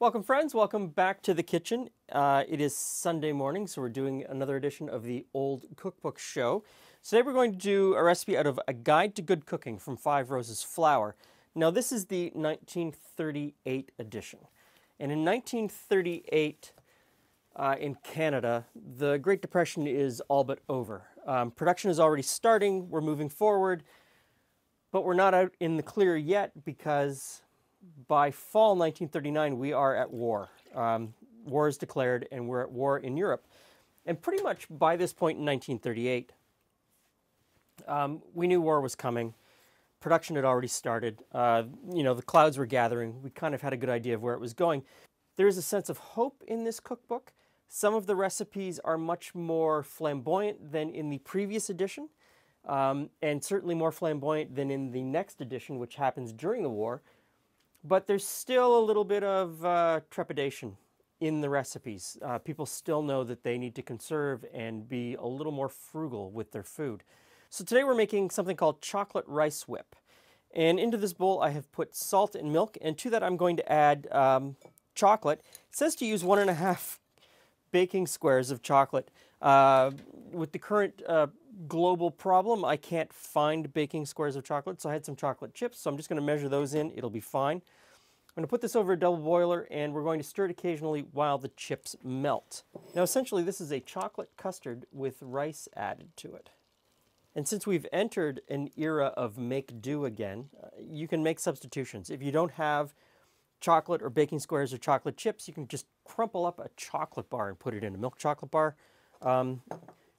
Welcome friends, welcome back to the kitchen. It is Sunday morning, so we're doing another edition of the Old Cookbook Show. Today we're going to do a recipe out of A Guide to Good Cooking from Five Roses Flour. Now this is the 1938 edition. And in 1938 in Canada, the Great Depression is all but over. Production is already starting, we're moving forward, but we're not out in the clear yet because by fall 1939, we are at war. War is declared and we're at war in Europe. And pretty much by this point in 1938, we knew war was coming. Production had already started. You know, the clouds were gathering. We kind of had a good idea of where it was going. There is a sense of hope in this cookbook. Some of the recipes are much more flamboyant than in the previous edition, and certainly more flamboyant than in the next edition, which happens during the war. But there's still a little bit of trepidation in the recipes. People still know that they need to conserve and be a little more frugal with their food. So today we're making something called chocolate rice whip. And into this bowl I have put salt and milk, and to that I'm going to add chocolate. It says to use 1.5 baking squares of chocolate. With the current global problem, I can't find baking squares of chocolate, so I had some chocolate chips, so I'm just going to measure those in. It'll be fine. I'm going to put this over a double boiler, and we're going to stir it occasionally while the chips melt. Now essentially this is a chocolate custard with rice added to it. And since we've entered an era of make-do again, you can make substitutions. If you don't have chocolate or baking squares or chocolate chips, you can just crumple up a chocolate bar and put it in a milk chocolate bar.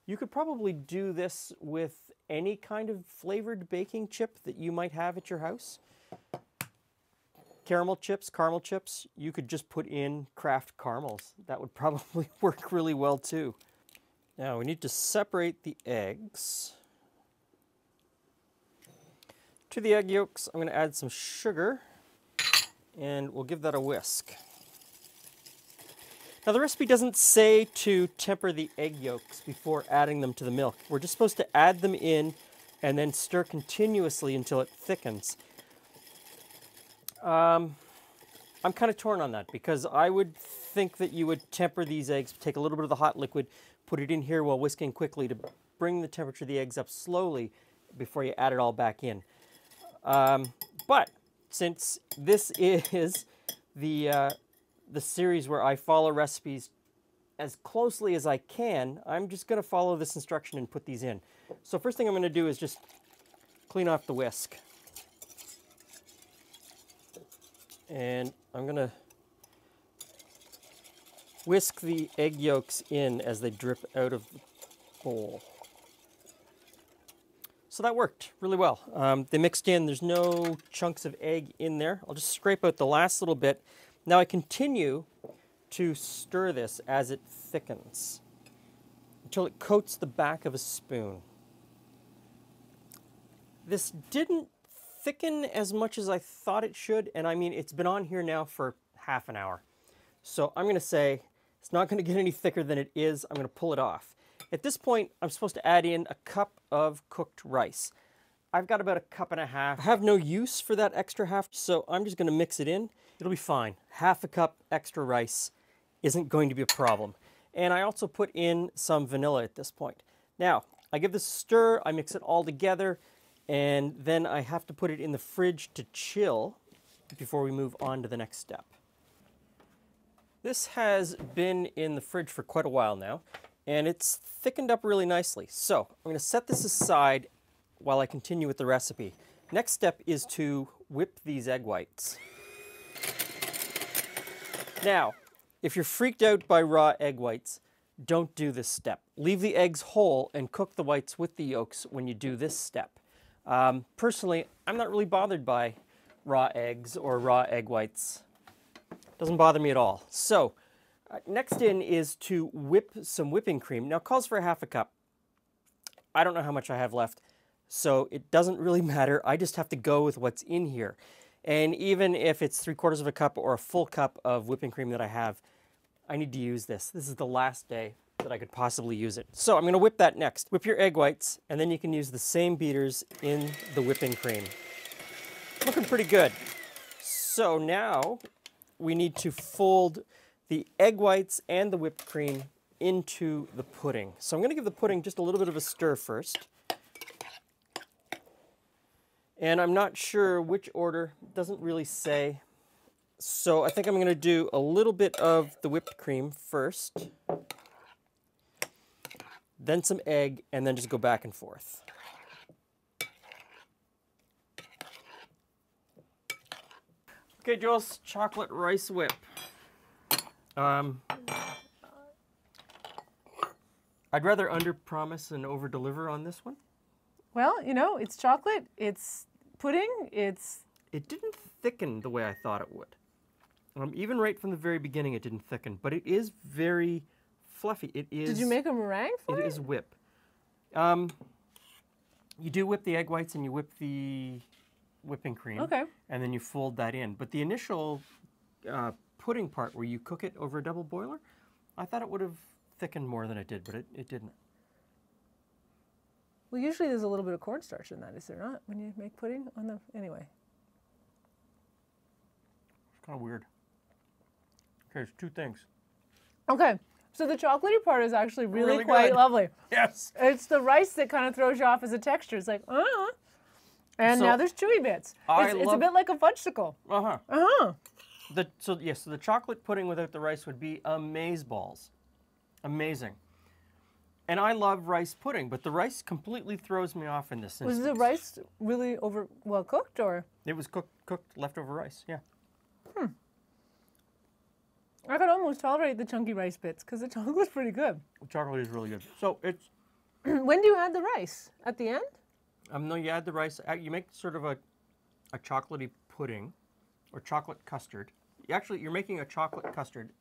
You could probably do this with any kind of flavored baking chip that you might have at your house. Caramel chips, caramel chips, you could just put in Kraft caramels. That would probably work really well too. Now we need to separate the eggs. To the egg yolks, I'm going to add some sugar and we'll give that a whisk. Now the recipe doesn't say to temper the egg yolks before adding them to the milk. We're just supposed to add them in and then stir continuously until it thickens. I'm kind of torn on that because I would think that you would temper these eggs, take a little bit of the hot liquid, put it in here while whisking quickly to bring the temperature of the eggs up slowly before you add it all back in. But since this is the series where I follow recipes as closely as I can, I'm just going to follow this instruction and put these in. So first thing I'm going to do is just clean off the whisk. And I'm going to whisk the egg yolks in as they drip out of the bowl. So that worked really well. They mixed in, there's no chunks of egg in there. I'll just scrape out the last little bit. Now I continue to stir this as it thickens until it coats the back of a spoon. This didn't thicken as much as I thought it should, and I mean it's been on here now for half an hour. So I'm going to say it's not going to get any thicker than it is. I'm going to pull it off. At this point I'm supposed to add in a cup of cooked rice. I've got about a cup and a half. I have no use for that extra half, so I'm just going to mix it in. It'll be fine. Half a cup extra rice isn't going to be a problem. And I also put in some vanilla at this point. Now, I give this a stir, I mix it all together, and then I have to put it in the fridge to chill before we move on to the next step. This has been in the fridge for quite a while now, and it's thickened up really nicely. So I'm going to set this aside while I continue with the recipe. Next step is to whip these egg whites. Now, if you're freaked out by raw egg whites, don't do this step. Leave the eggs whole and cook the whites with the yolks when you do this step. Personally, I'm not really bothered by raw eggs or raw egg whites. Doesn't bother me at all. So, next in is to whip some whipping cream. Now, it calls for half a cup. I don't know how much I have left, so it doesn't really matter. I just have to go with what's in here. And even if it's 3/4 of a cup or a full cup of whipping cream that I have, I need to use this. This is the last day that I could possibly use it. So I'm going to whip that next. Whip your egg whites, and then you can use the same beaters in the whipping cream. Looking pretty good. So now we need to fold the egg whites and the whipped cream into the pudding. So I'm going to give the pudding just a little bit of a stir first. And I'm not sure which order, it doesn't really say. So I think I'm going to do a little bit of the whipped cream first, then some egg, and then just go back and forth. Okay, Joel's chocolate rice whip. I'd rather underpromise and overdeliver on this one. Well, you know, it's chocolate, it's pudding, it's... It didn't thicken the way I thought it would. Even right from the very beginning, it didn't thicken, but it is very fluffy. It is. Did you make a meringue for it? It is whip. You do whip the egg whites and you whip the whipping cream. Okay. And then you fold that in. But the initial pudding part where you cook it over a double boiler, I thought it would have thickened more than it did, but it didn't. Well, usually there's a little bit of cornstarch in that, is there not, when you make pudding on the, anyway. It's kind of weird. Okay, there's two things. Okay, so the chocolatey part is actually really quite good. Lovely. Yes. It's the rice that kind of throws you off as a texture. It's like, and so now there's chewy bits. It's a bit like a fudgesicle. Uh-huh. Uh-huh. So the chocolate pudding without the rice would be amazeballs. Amazing. And I love rice pudding, but the rice completely throws me off in this instance. Was the rice really well cooked, or? It was cooked leftover rice, yeah. I could almost tolerate the chunky rice bits because the chocolate's pretty good. The chocolate is really good. So it's... When do you add the rice? At the end? No, you add the rice. You make sort of a chocolatey pudding or chocolate custard. Actually, you're making a chocolate custard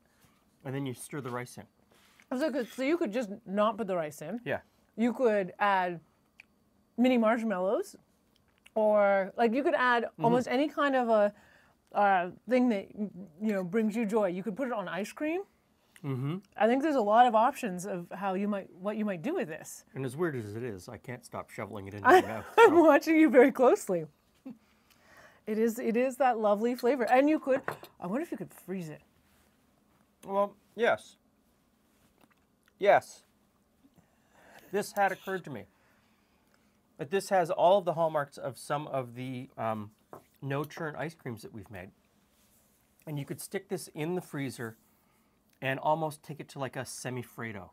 and then you stir the rice in. So you could just not put the rice in. Yeah. You could add mini marshmallows, or like you could add almost any kind of a thing that, you know, brings you joy. You could put it on ice cream. Mm-hmm. I think there's a lot of options of how you might, what you might do with this. And as weird as it is, I can't stop shoveling it in my mouth. So. I'm watching you very closely. It is that lovely flavor. And you could, I wonder if you could freeze it. Well, yes. Yes. This had occurred to me. But this has all of the hallmarks of some of the no-churn ice creams that we've made. And you could stick this in the freezer and almost take it to like a semifreddo,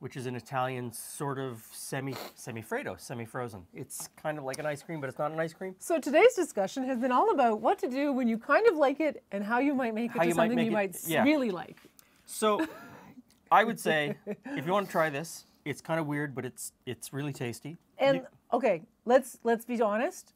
which is an Italian sort of semifreddo, semi-frozen. It's kind of like an ice cream, but it's not an ice cream. So today's discussion has been all about what to do when you kind of like it and how you might make it to something you might really like. So I would say, if you want to try this, it's kind of weird, but it's really tasty. And, okay, let's be honest.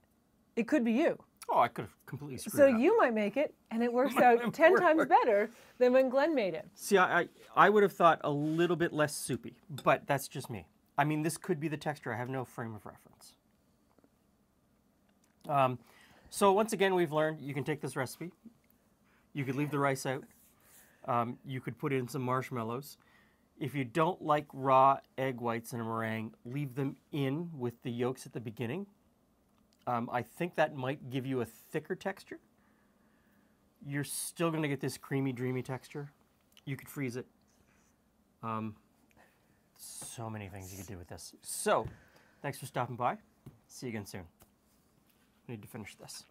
It could be you. Oh, I could have completely screwed it up. So you might make it, and it works out 10 times better than when Glenn made it. See, I would have thought a little bit less soupy, but that's just me. I mean, this could be the texture. I have no frame of reference. So once again, we've learned you can take this recipe. You could leave the rice out. You could put in some marshmallows. If you don't like raw egg whites in a meringue, leave them in with the yolks at the beginning. I think that might give you a thicker texture. You're still going to get this creamy, dreamy texture. You could freeze it. So many things you could do with this. So, thanks for stopping by. See you again soon. I need to finish this.